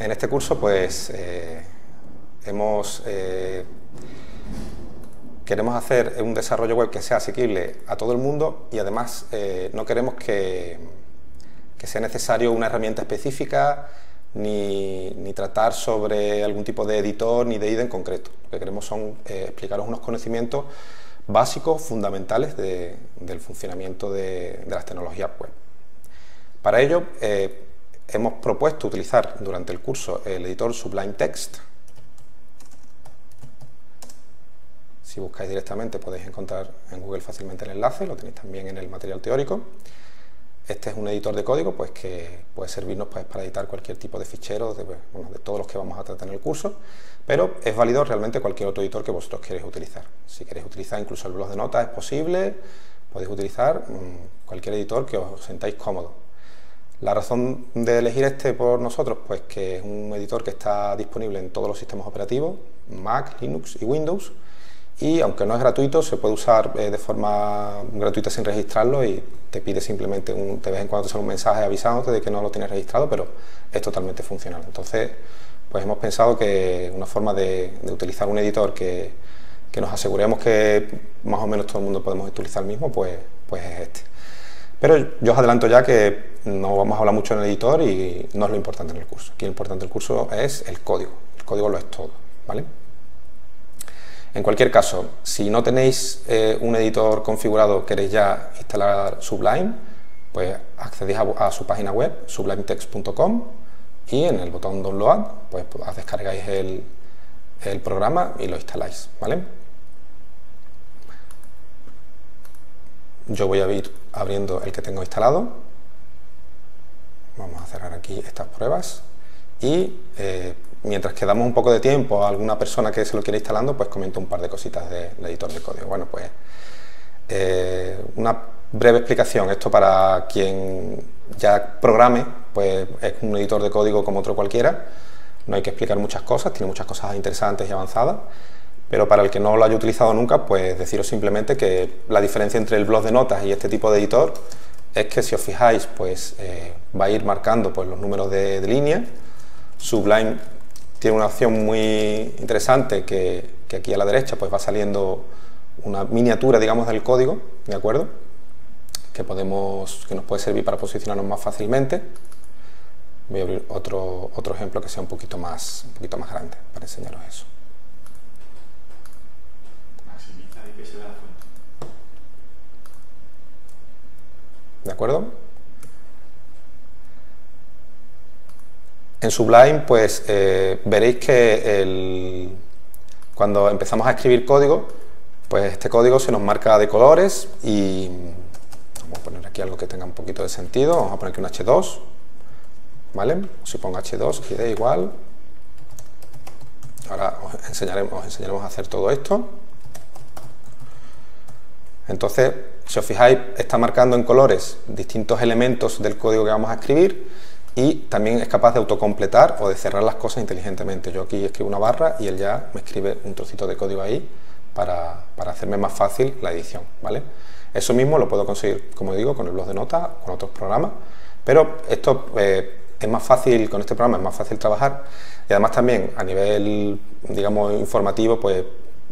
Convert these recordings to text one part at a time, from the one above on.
En este curso, pues, queremos hacer un desarrollo web que sea asequible a todo el mundo y además no queremos que sea necesario una herramienta específica ni tratar sobre algún tipo de editor ni de IDE en concreto. Lo que queremos son explicaros unos conocimientos básicos, fundamentales del funcionamiento de las tecnologías web. Para ello, hemos propuesto utilizar durante el curso el editor Sublime Text. Si buscáis directamente podéis encontrar en Google fácilmente el enlace, lo tenéis también en el material teórico. Este es un editor de código pues, que puede servirnos pues, para editar cualquier tipo de ficheros, de todos los que vamos a tratar en el curso, pero es válido realmente cualquier otro editor que vosotros queréis utilizar. Si queréis utilizar incluso el blog de notas es posible, podéis utilizar cualquier editor que os sentáis cómodo. La razón de elegir este por nosotros, pues que es un editor que está disponible en todos los sistemas operativos, Mac, Linux y Windows, y aunque no es gratuito, se puede usar de forma gratuita sin registrarlo y te pide simplemente de vez en cuando te sale un mensaje avisándote de que no lo tienes registrado, pero es totalmente funcional. Entonces, pues hemos pensado que una forma de utilizar un editor que nos aseguremos que más o menos todo el mundo podemos utilizar el mismo, pues es este. Pero yo os adelanto ya que no vamos a hablar mucho en el editor y no es lo importante en el curso. Aquí lo importante del curso es el código. El código lo es todo, ¿vale? En cualquier caso, si no tenéis un editor configurado, queréis ya instalar Sublime, pues accedéis a su página web, sublimetext.com, y en el botón Download, pues descargáis el programa y lo instaláis, ¿vale? Yo voy a ir abriendo el que tengo instalado. Vamos a cerrar aquí estas pruebas y mientras que damos un poco de tiempo a alguna persona que se lo quiera instalando, pues comento un par de cositas del editor de código. Bueno, pues una breve explicación. Esto para quien ya programe, pues es un editor de código como otro cualquiera. No hay que explicar muchas cosas, tiene muchas cosas interesantes y avanzadas. Pero para el que no lo haya utilizado nunca, pues deciros simplemente que la diferencia entre el blog de notas y este tipo de editor es que si os fijáis, pues va a ir marcando pues, los números de línea. Sublime tiene una opción muy interesante que aquí a la derecha pues va saliendo una miniatura, digamos, del código, ¿de acuerdo? Que nos puede servir para posicionarnos más fácilmente. Voy a abrir otro ejemplo que sea un poquito más grande para enseñaros eso. ¿De acuerdo? En Sublime, pues veréis que cuando empezamos a escribir código, pues este código se nos marca de colores y vamos a poner aquí algo que tenga un poquito de sentido. Vamos a poner aquí un H2, ¿vale? Si pongo H2, ID igual. Ahora os enseñaremos a hacer todo esto. Entonces, si os fijáis, está marcando en colores distintos elementos del código que vamos a escribir y también es capaz de autocompletar o de cerrar las cosas inteligentemente. Yo aquí escribo una barra y él ya me escribe un trocito de código ahí para hacerme más fácil la edición, ¿vale? Eso mismo lo puedo conseguir, como digo, con el blog de notas, con otros programas, pero esto es más fácil, con este programa es más fácil trabajar y además también a nivel, digamos, informativo, pues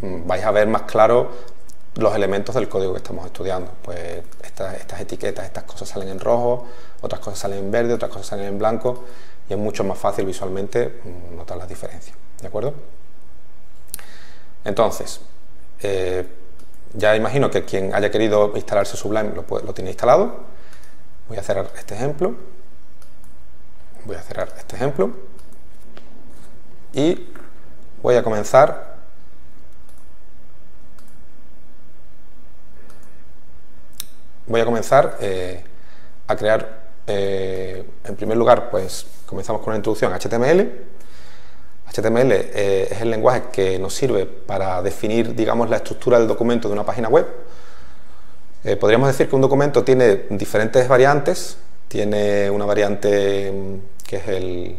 vais a ver más claro los elementos del código que estamos estudiando. Pues estas etiquetas, estas cosas salen en rojo, otras cosas salen en verde, otras cosas salen en blanco y es mucho más fácil visualmente notar las diferencias, ¿de acuerdo? Entonces, ya imagino que quien haya querido instalarse Sublime lo tiene instalado. Voy a cerrar este ejemplo y voy a comenzar a crear, en primer lugar, pues comenzamos con una introducción a HTML. HTML es el lenguaje que nos sirve para definir, digamos, la estructura del documento de una página web. Podríamos decir que un documento tiene diferentes variantes. Tiene una variante que es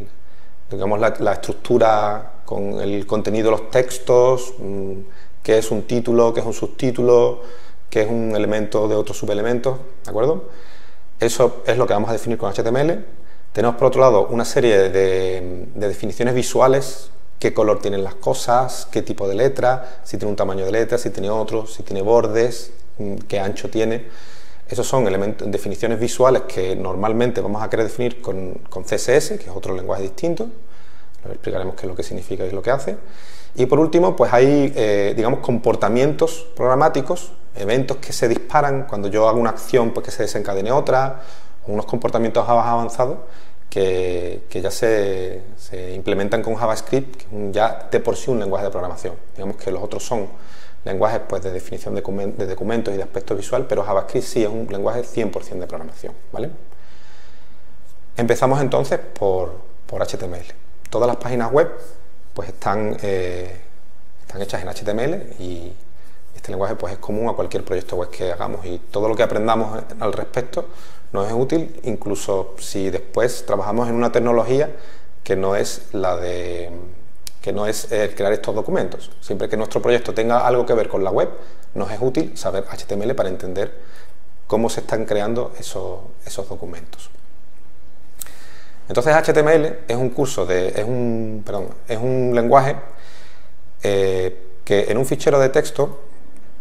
digamos, la estructura con el contenido de los textos, que es un título, que es un subtítulo, que es un elemento de otros subelementos, ¿de acuerdo? Eso es lo que vamos a definir con HTML. Tenemos por otro lado una serie de definiciones visuales, qué color tienen las cosas, qué tipo de letra, si tiene un tamaño de letra, si tiene otro, si tiene bordes, qué ancho tiene. Esos son elementos, definiciones visuales que normalmente vamos a querer definir con CSS, que es otro lenguaje distinto. Ahora explicaremos qué es lo que significa y es lo que hace. Y por último, pues hay, digamos, comportamientos programáticos, eventos que se disparan cuando yo hago una acción, pues que se desencadene otra, unos comportamientos avanzados que ya se implementan con JavaScript, que es ya de por sí un lenguaje de programación. Digamos que los otros son lenguajes pues, de definición de documentos y de aspecto visual, pero JavaScript sí es un lenguaje 100% de programación, ¿vale? Empezamos entonces por HTML. Todas las páginas web pues están hechas en HTML y este lenguaje pues, es común a cualquier proyecto web que hagamos, y todo lo que aprendamos al respecto nos es útil, incluso si después trabajamos en una tecnología que no es crear estos documentos. Siempre que nuestro proyecto tenga algo que ver con la web, nos es útil saber HTML para entender cómo se están creando esos documentos. Entonces HTML es un lenguaje que en un fichero de texto,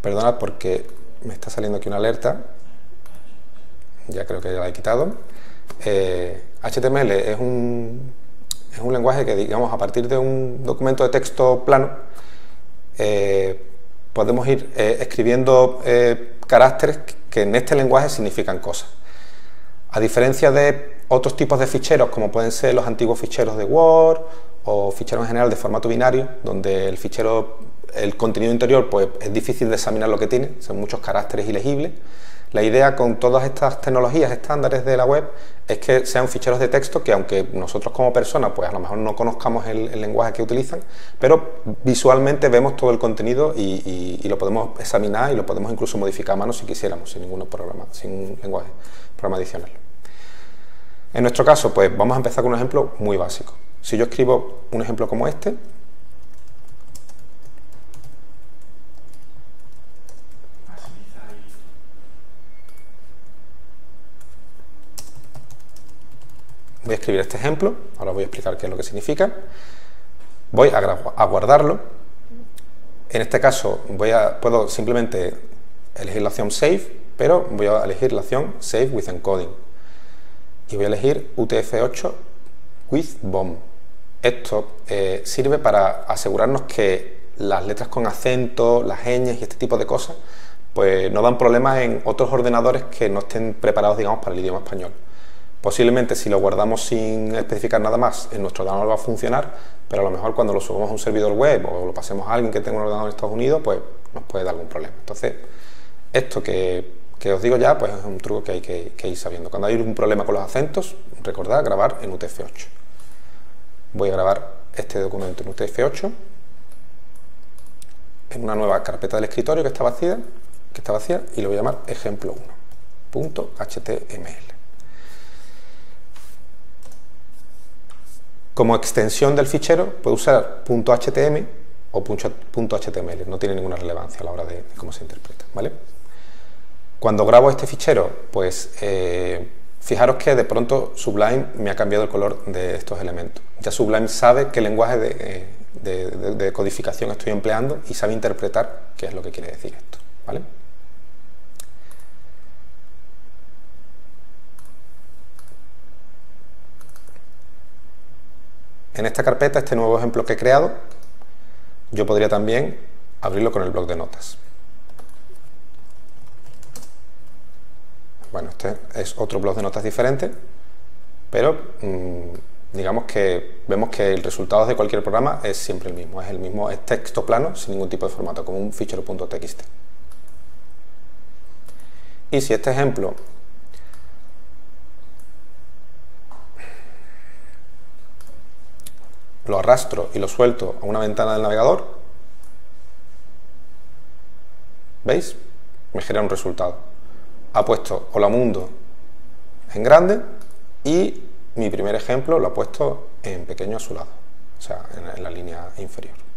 perdonad porque me está saliendo aquí una alerta, ya creo que ya la he quitado. HTML es un lenguaje que, digamos, a partir de un documento de texto plano podemos ir escribiendo caracteres que en este lenguaje significan cosas. A diferencia de otros tipos de ficheros, como pueden ser los antiguos ficheros de Word o ficheros en general de formato binario, donde el contenido interior pues, es difícil de examinar lo que tiene, son muchos caracteres ilegibles. La idea con todas estas tecnologías estándares de la web es que sean ficheros de texto que, aunque nosotros como personas pues a lo mejor no conozcamos el lenguaje que utilizan, pero visualmente vemos todo el contenido y lo podemos examinar y lo podemos incluso modificar a mano si quisiéramos, sin un lenguaje programa adicional. En nuestro caso, pues vamos a empezar con un ejemplo muy básico. Si yo escribo un ejemplo como este, voy a escribir este ejemplo, ahora voy a explicar qué es lo que significa, voy a guardarlo, en este caso puedo simplemente elegir la opción Save, pero voy a elegir la opción Save with Encoding y voy a elegir UTF-8 with BOM. Esto sirve para asegurarnos que las letras con acento, las ñes y este tipo de cosas pues no dan problemas en otros ordenadores que no estén preparados, digamos, para el idioma español. Posiblemente si lo guardamos sin especificar nada más, en nuestro ordenador va a funcionar, pero a lo mejor cuando lo subamos a un servidor web o lo pasemos a alguien que tenga un ordenador en Estados Unidos, pues nos puede dar algún problema. Entonces, esto que os digo ya, pues es un truco que hay que ir sabiendo. Cuando hay un problema con los acentos, recordad grabar en UTF-8. Voy a grabar este documento en UTF-8, en una nueva carpeta del escritorio que está vacía, y lo voy a llamar ejemplo1.html. Como extensión del fichero puedo usar .htm o .html, no tiene ninguna relevancia a la hora de cómo se interpreta, ¿vale? Cuando grabo este fichero, pues fijaros que de pronto Sublime me ha cambiado el color de estos elementos. Ya Sublime sabe qué lenguaje de codificación estoy empleando y sabe interpretar qué es lo que quiere decir esto, ¿vale? En esta carpeta, este nuevo ejemplo que he creado, yo podría también abrirlo con el bloc de notas. Bueno, este es otro bloc de notas diferente, pero digamos que vemos que el resultado de cualquier programa es siempre el mismo, es texto plano sin ningún tipo de formato, como un fichero.txt. Y si este ejemplo lo arrastro y lo suelto a una ventana del navegador, ¿veis? Me genera un resultado. Ha puesto Hola Mundo en grande y mi primer ejemplo lo ha puesto en pequeño a su lado, o sea, en la línea inferior.